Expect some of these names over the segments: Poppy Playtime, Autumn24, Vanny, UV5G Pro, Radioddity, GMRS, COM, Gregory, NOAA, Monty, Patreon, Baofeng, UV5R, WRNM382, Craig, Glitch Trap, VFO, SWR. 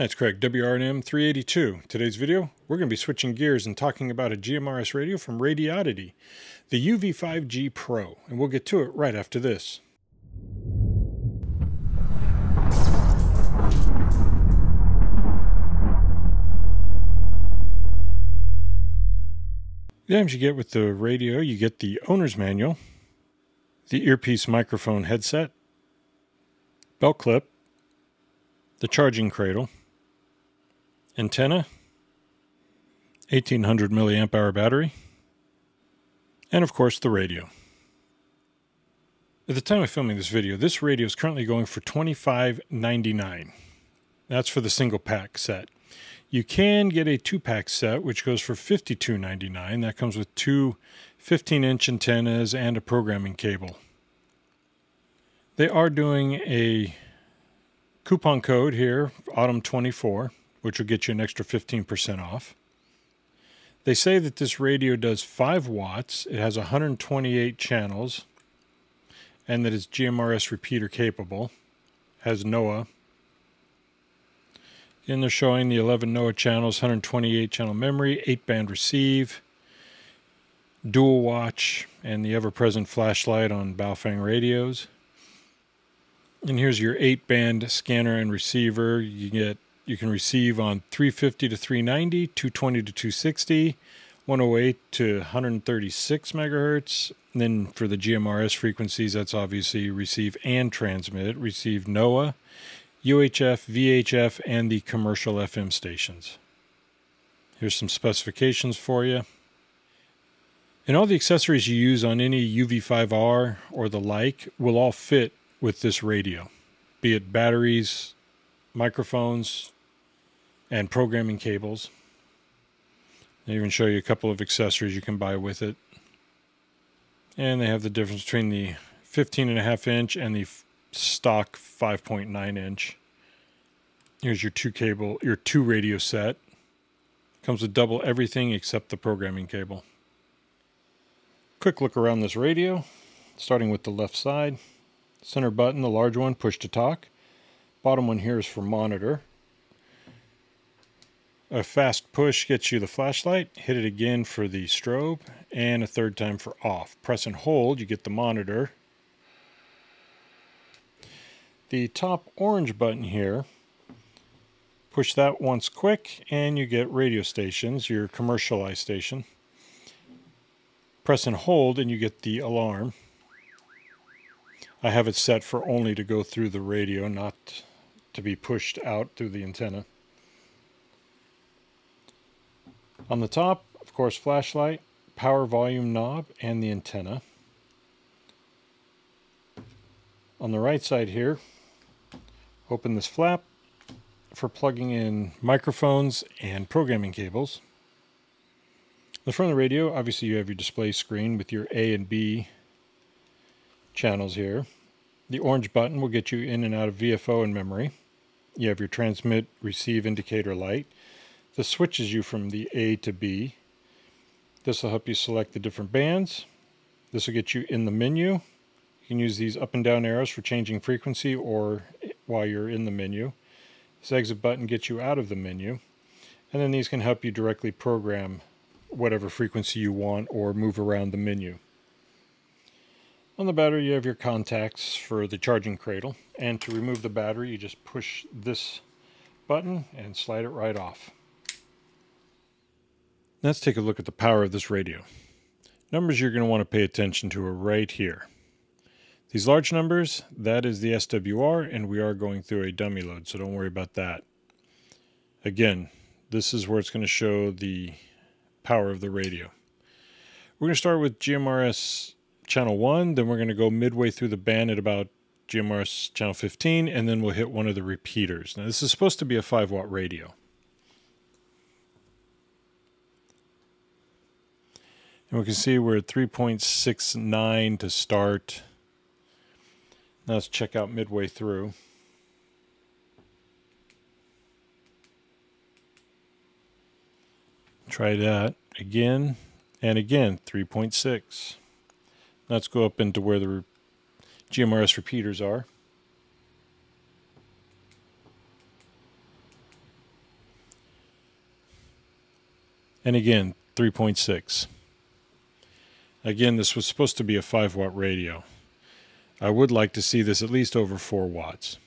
That's Craig, WRNM382. Today's video, we're going to be switching gears and talking about a GMRS radio from Radioddity, the UV5G Pro, and we'll get to it right after this. The items you get with the radio, you get the owner's manual, the earpiece microphone headset, belt clip, the charging cradle, antenna, 1800 milliamp hour battery, and of course the radio. At the time of filming this video, this radio is currently going for $25.99. That's for the single pack set. You can get a two-pack set, which goes for $52.99. That comes with two 15-inch antennas and a programming cable. They are doing a coupon code here, Autumn24, which will get you an extra 15% off. They say that this radio does 5 watts, it has 128 channels, and that it's GMRS repeater capable, has NOAA. And they're showing the 11 NOAA channels, 128 channel memory, 8-band receive, dual watch, and the ever-present flashlight on Baofeng radios. And here's your 8-band scanner and receiver. You can receive on 350 to 390, 220 to 260, 108 to 136 megahertz. And then for the GMRS frequencies, that's obviously receive and transmit, receive NOAA, UHF, VHF, and the commercial FM stations. Here's some specifications for you. And all the accessories you use on any UV5R or the like will all fit with this radio, be it batteries, microphones, and programming cables. They even show you a couple of accessories you can buy with it. And they have the difference between the 15.5 inch and the stock 5.9 inch. Here's your two radio set. Comes with double everything except the programming cable. Quick look around this radio, starting with the left side. Center button, the large one, push to talk. Bottom one here is for monitor. A fast push gets you the flashlight, hit it again for the strobe, and a third time for off. Press and hold, you get the monitor. The top orange button here, push that once quick and you get radio stations, your commercialized station. Press and hold and you get the alarm. I have it set for only to go through the radio, not to be pushed out through the antenna. On the top, of course, flashlight, power volume knob, and the antenna. On the right side here, open this flap for plugging in microphones and programming cables. The front of the radio, obviously you have your display screen with your A and B channels here. The orange button will get you in and out of VFO and memory. You have your transmit receive indicator light. This switches you from the A to B. This will help you select the different bands. This will get you in the menu. You can use these up and down arrows for changing frequency or while you're in the menu. This exit button gets you out of the menu, and then these can help you directly program whatever frequency you want or move around the menu. On the battery you have your contacts for the charging cradle, and to remove the battery you just push this button and slide it right off. Let's take a look at the power of this radio. Numbers you're going to want to pay attention to are right here. These large numbers, that is the SWR, and we are going through a dummy load, so don't worry about that. Again, this is where it's going to show the power of the radio. We're going to start with GMRS channel 1, then we're going to go midway through the band at about GMRS channel 15, and then we'll hit one of the repeaters. Now this is supposed to be a 5-watt radio. And we can see we're at 3.69 to start. Now let's check out midway through. Try that again and again, 3.6. Let's go up into where the GMRS repeaters are. and again 3.6. Again, this was supposed to be a 5-watt radio. I would like to see this at least over 4 watts.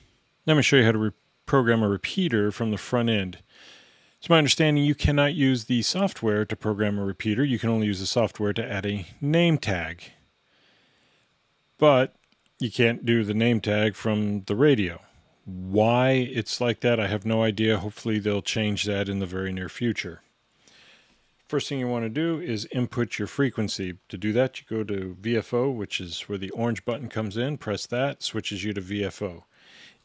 Now I'm going to show you how to program a repeater from the front end. It's my understanding you cannot use the software to program a repeater. You can only use the software to add a name tag. But you can't do the name tag from the radio. Why it's like that, I have no idea. Hopefully they'll change that in the very near future. First thing you want to do is input your frequency. To do that, you go to VFO, which is where the orange button comes in. Press that, switches you to VFO.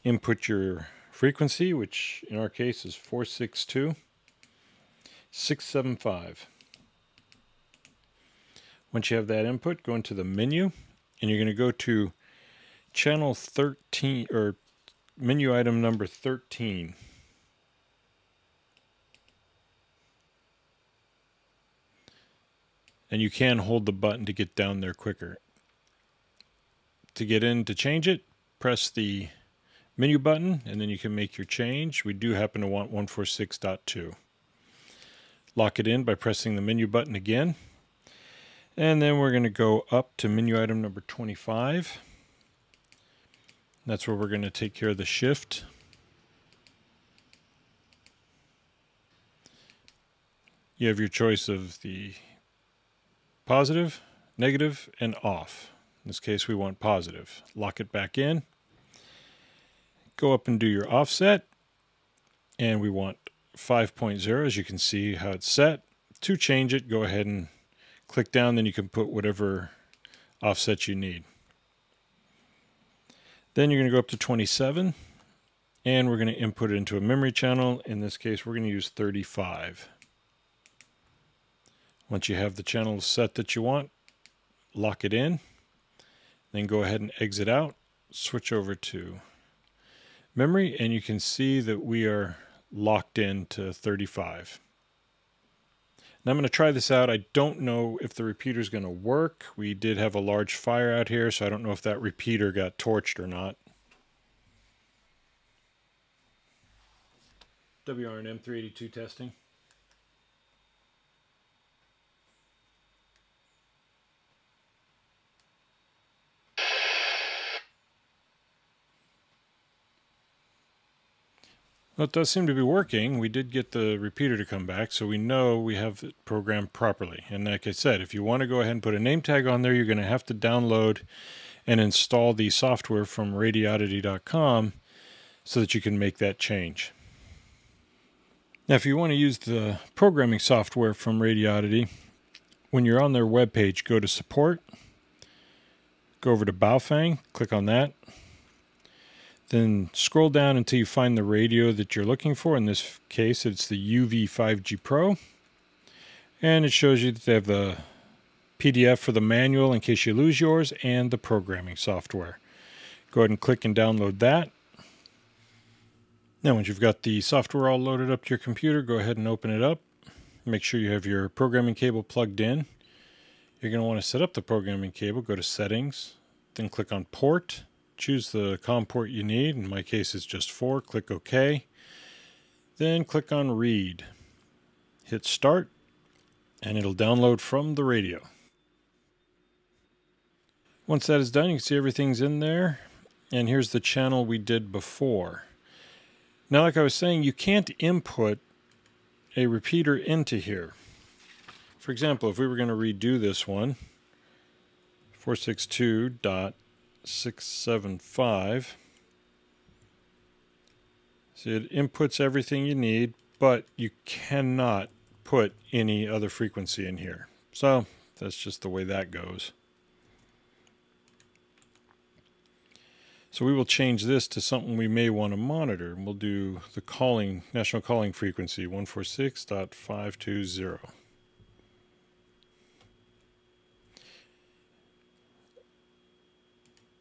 Input your frequency, which in our case is 462.675. Once you have that input, go into the menu, and you're going to go to channel 13, or menu item number 13. And you can hold the button to get down there quicker. To get in to change it, press the menu button, and then you can make your change. We do happen to want 146.2. Lock it in by pressing the menu button again. And then we're going to go up to menu item number 25. That's where we're going to take care of the shift. You have your choice of the positive, negative, and off. In this case, we want positive. Lock it back in. Go up and do your offset. And we want 5.0. As you can see how it's set. To change it, go ahead and click down. Then you can put whatever offset you need. Then you're going to go up to 27. And we're going to input it into a memory channel. In this case, we're going to use 35. Once you have the channel set that you want, lock it in, then go ahead and exit out, switch over to memory, and you can see that we are locked in to 35. Now I'm going to try this out. I don't know if the repeater is going to work. We did have a large fire out here, so I don't know if that repeater got torched or not. WRNM382 testing. Well, it does seem to be working. We did get the repeater to come back, so we know we have it programmed properly. And like I said, if you want to go ahead and put a name tag on there, you're going to have to download and install the software from Radioddity.com so that you can make that change. Now, if you want to use the programming software from Radioddity, when you're on their web page, go to Support, go over to Baofeng, click on that. Then scroll down until you find the radio that you're looking for. In this case, it's the UV5G Pro. And it shows you that they have the PDF for the manual in case you lose yours and the programming software. Go ahead and click and download that. Now, once you've got the software all loaded up to your computer, go ahead and open it up. Make sure you have your programming cable plugged in. You're going to want to set up the programming cable. Go to Settings, then click on Port. Choose the COM port you need. In my case, it's just 4. Click OK. Then click on Read. Hit Start, and it'll download from the radio. Once that is done, you can see everything's in there. And here's the channel we did before. Now, like I was saying, you can't input a repeater into here. For example, if we were going to redo this one, 462.675. See, it inputs everything you need, but you cannot put any other frequency in here. So that's just the way that goes. So we will change this to something we may want to monitor. We'll do the calling, national calling frequency, 146.520.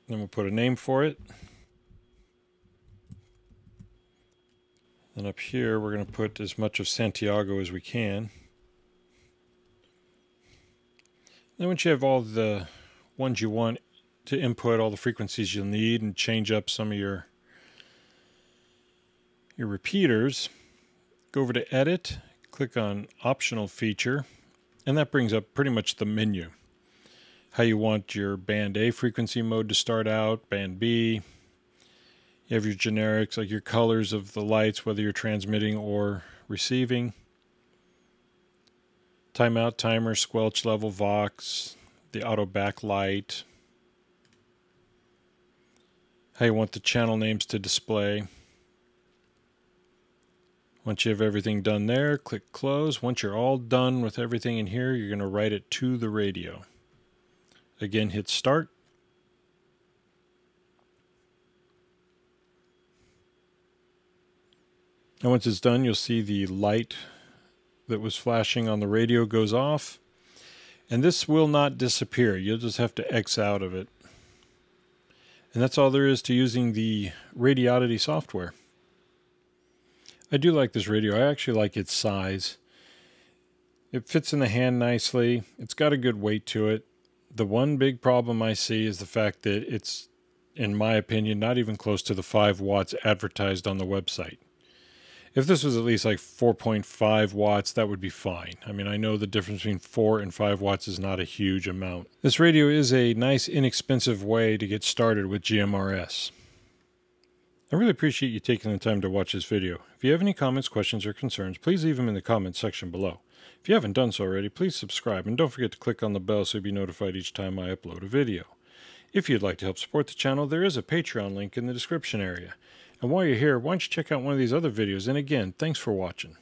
Then we'll put a name for it. And up here, we're going to put as much of Santiago as we can. Then once you have all the ones you want to input, all the frequencies you'll need, and change up some of your repeaters, go over to Edit, Click on Optional Feature, and that brings up pretty much the menu. How you want your Band A frequency mode to start out, Band B. You have your generics, like your colors of the lights, whether you're transmitting or receiving. Timeout, timer, squelch level, vox, the auto backlight. How you want the channel names to display. Once you have everything done there, click close. Once you're all done with everything in here, you're going to write it to the radio. Again, hit start. And once it's done, you'll see the light that was flashing on the radio goes off. And this will not disappear. You'll just have to X out of it. And that's all there is to using the Radioddity software. I do like this radio. I actually like its size. It fits in the hand nicely. It's got a good weight to it. The one big problem I see is the fact that it's, in my opinion, not even close to the 5 watts advertised on the website. If this was at least like 4.5 watts, that would be fine. I mean, I know the difference between 4 and 5 watts is not a huge amount. This radio is a nice, inexpensive way to get started with GMRS. I really appreciate you taking the time to watch this video. If you have any comments, questions, or concerns, please leave them in the comments section below. If you haven't done so already, please subscribe, and don't forget to click on the bell so you'll be notified each time I upload a video. If you'd like to help support the channel, there is a Patreon link in the description area. And while you're here, why don't you check out one of these other videos, and again, thanks for watching.